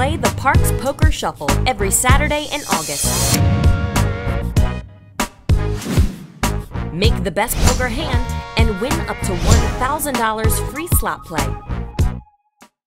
Play the Parx Poker Shuffle every Saturday in August. Make the best poker hand and win up to $1,000 free slot play.